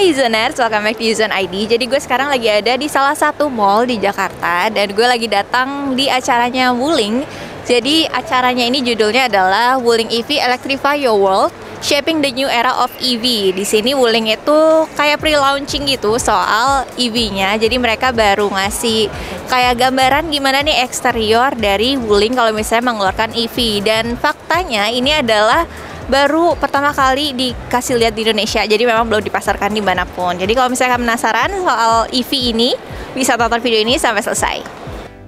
Hai Uzoners, welcome back di Uzone ID. Jadi gue sekarang lagi ada di salah satu mall di Jakarta dan gue lagi datang di acaranya Wuling. Jadi acaranya ini judulnya adalah Wuling EV Electrify Your World, Shaping the New Era of EV. Di sini Wuling itu kayak pre-launching gitu soal EV-nya. Jadi mereka baru ngasih kayak gambaran gimana nih eksterior dari Wuling kalau misalnya mengeluarkan EV. Dan faktanya ini adalah baru pertama kali dikasih lihat di Indonesia, jadi memang belum dipasarkan dimanapun. Jadi kalau misalnya kalian penasaran soal EV ini, bisa tonton video ini sampai selesai.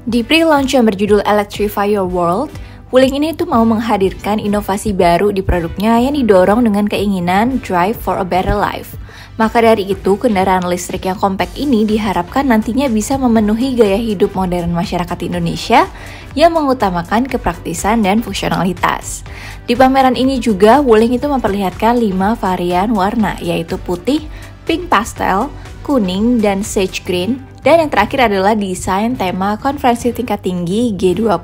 Di pre-launch yang berjudul Electrify Your World, Wuling ini tuh mau menghadirkan inovasi baru di produknya yang didorong dengan keinginan drive for a better life. Maka dari itu, kendaraan listrik yang compact ini diharapkan nantinya bisa memenuhi gaya hidup modern masyarakat Indonesia yang mengutamakan kepraktisan dan fungsionalitas. Di pameran ini juga, Wuling itu memperlihatkan 5 varian warna, yaitu putih, pink pastel, kuning, dan sage green. Dan yang terakhir adalah desain tema konferensi tingkat tinggi G20.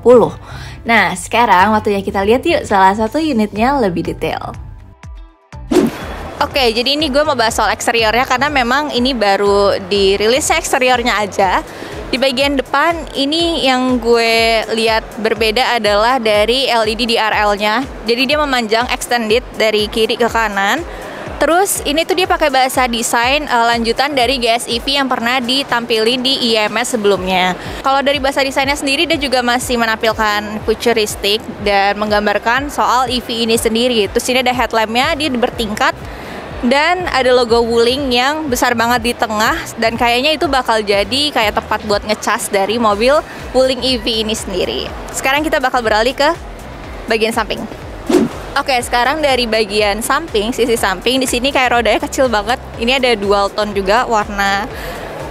Nah, sekarang waktunya kita lihat yuk salah satu unitnya lebih detail. Oke, jadi ini gue mau bahas soal eksteriornya karena memang ini baru dirilisnya eksteriornya aja. Di bagian depan ini yang gue lihat berbeda adalah dari LED DRL-nya. Jadi dia memanjang extended dari kiri ke kanan. Terus ini tuh dia pakai bahasa desain lanjutan dari GS EV yang pernah ditampilin di IMS sebelumnya. Kalau dari bahasa desainnya sendiri, dia juga masih menampilkan futuristik dan menggambarkan soal EV ini sendiri. Terus ini ada headlamp-nya, dia bertingkat dan ada logo Wuling yang besar banget di tengah, dan kayaknya itu bakal jadi kayak tempat buat ngecas dari mobil Wuling EV ini sendiri. Sekarang kita bakal beralih ke bagian samping. Oke, sekarang dari bagian samping, sisi samping di sini kayak rodanya kecil banget. Ini ada dual tone juga, warna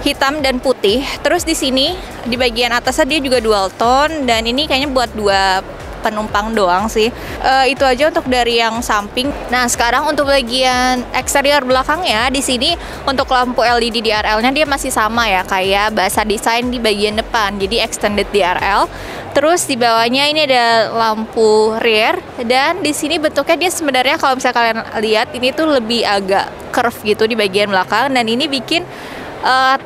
hitam dan putih. Terus di sini di bagian atasnya dia juga dual tone, dan ini kayaknya buat 2 penumpang doang sih. Itu aja untuk dari yang samping. Nah, sekarang untuk bagian eksterior belakangnya di sini untuk lampu LED DRL-nya dia masih sama ya kayak bahasa desain di bagian depan. Jadi extended DRL. Terus di bawahnya ini ada lampu rear, dan di sini bentuknya dia sebenarnya kalau misalnya kalian lihat ini tuh lebih agak curve gitu di bagian belakang, dan ini bikin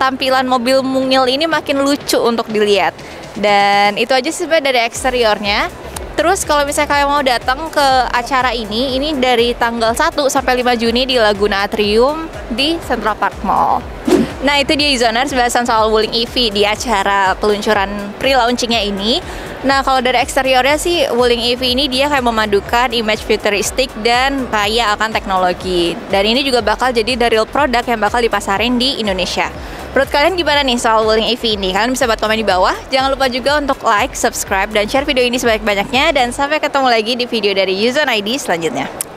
tampilan mobil mungil ini makin lucu untuk dilihat. Dan itu aja sih dari eksteriornya. Terus kalau misalnya kalian mau datang ke acara ini dari tanggal 1 sampai 5 Juni di Laguna Atrium di Central Park Mall. Nah, itu dia Uzoners, bahasan soal Wuling EV di acara peluncuran pre-launchingnya ini. Nah, kalau dari eksteriornya sih, Wuling EV ini dia kayak memadukan image futuristik dan kaya akan teknologi. Dan ini juga bakal jadi the real product yang bakal dipasarin di Indonesia. Menurut kalian gimana nih soal Wuling EV ini? Kalian bisa buat komen di bawah. Jangan lupa juga untuk like, subscribe, dan share video ini sebanyak-banyaknya. Dan sampai ketemu lagi di video dari Uzone ID selanjutnya.